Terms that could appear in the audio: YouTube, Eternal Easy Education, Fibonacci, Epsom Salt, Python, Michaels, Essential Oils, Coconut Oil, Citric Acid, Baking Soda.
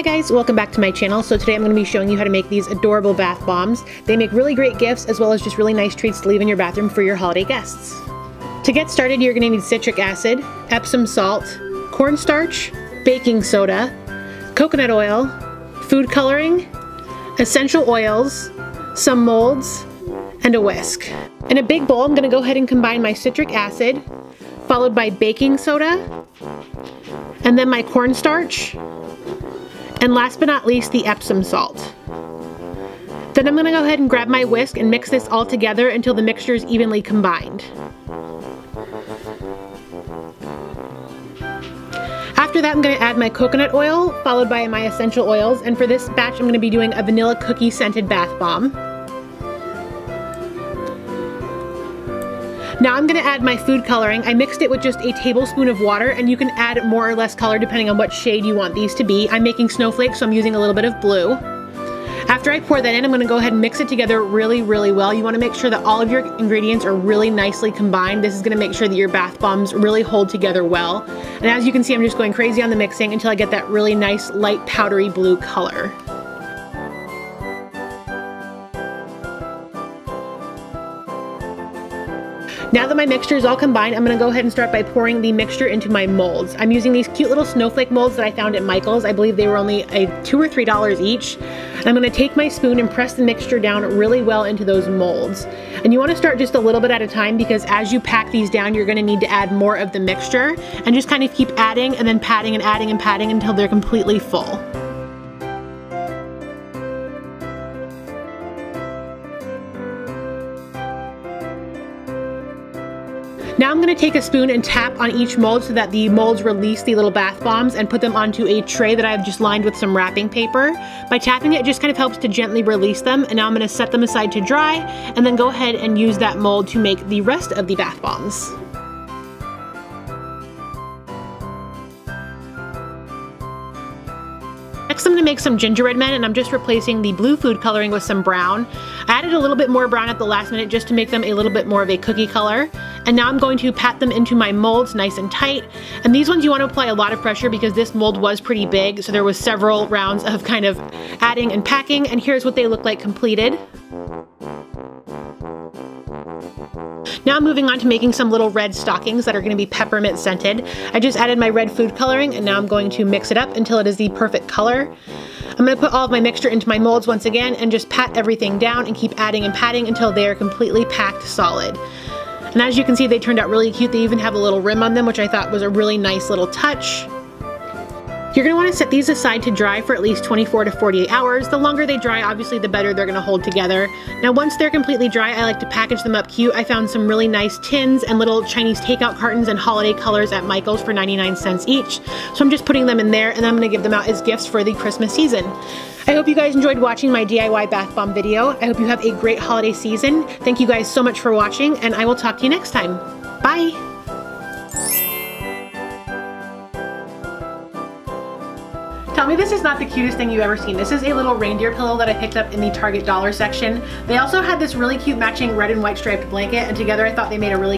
Hi guys, welcome back to my channel. So today I'm going to be showing you how to make these adorable bath bombs. They make really great gifts as well as just really nice treats to leave in your bathroom for your holiday guests. To get started, you're going to need citric acid, Epsom salt, corn starch, baking soda, coconut oil, food coloring, essential oils, some molds, and a whisk. In a big bowl, I'm going to go ahead and combine my citric acid, followed by baking soda, and then my corn starch, and last but not least, the Epsom salt. Then I'm gonna go ahead and grab my whisk and mix this all together until the mixture is evenly combined. After that, I'm gonna add my coconut oil, followed by my essential oils, and for this batch, I'm gonna be doing a vanilla cookie scented bath bomb. Now I'm gonna add my food coloring. I mixed it with just a tablespoon of water, and you can add more or less color depending on what shade you want these to be. I'm making snowflakes, so I'm using a little bit of blue. After I pour that in, I'm gonna go ahead and mix it together really, really well. You wanna make sure that all of your ingredients are really nicely combined. This is gonna make sure that your bath bombs really hold together well. And as you can see, I'm just going crazy on the mixing until I get that really nice, light, powdery blue color. Now that my mixture is all combined, I'm gonna go ahead and start by pouring the mixture into my molds. I'm using these cute little snowflake molds that I found at Michaels. I believe they were only $2 or $3 each. I'm gonna take my spoon and press the mixture down really well into those molds. And you wanna start just a little bit at a time because as you pack these down, you're gonna need to add more of the mixture and just kind of keep adding and then patting and adding and patting until they're completely full. Now I'm gonna take a spoon and tap on each mold so that the molds release the little bath bombs and put them onto a tray that I've just lined with some wrapping paper. By tapping it, it just kind of helps to gently release them, and now I'm gonna set them aside to dry and then go ahead and use that mold to make the rest of the bath bombs. Next, I'm gonna make some gingerbread men, and I'm just replacing the blue food coloring with some brown. I added a little bit more brown at the last minute just to make them a little bit more of a cookie color. And now I'm going to pat them into my molds nice and tight. And these ones you wanna apply a lot of pressure because this mold was pretty big, so there was several rounds of kind of adding and packing, and here's what they look like completed. Now I'm moving on to making some little red stockings that are going to be peppermint scented. I just added my red food coloring and now I'm going to mix it up until it is the perfect color. I'm going to put all of my mixture into my molds once again and just pat everything down and keep adding and patting until they are completely packed solid. And as you can see, they turned out really cute. They even have a little rim on them, which I thought was a really nice little touch. You're going to want to set these aside to dry for at least 24 to 48 hours. The longer they dry, obviously, the better they're going to hold together. Now, once they're completely dry, I like to package them up cute. I found some really nice tins and little Chinese takeout cartons and holiday colors at Michaels for 99 cents each. So I'm just putting them in there, and I'm going to give them out as gifts for the Christmas season. I hope you guys enjoyed watching my DIY bath bomb video. I hope you have a great holiday season. Thank you guys so much for watching, and I will talk to you next time. Bye! Tell me this is not the cutest thing you've ever seen. This is a little reindeer pillow that I picked up in the Target dollar section. They also had this really cute matching red and white striped blanket, and together I thought they made a really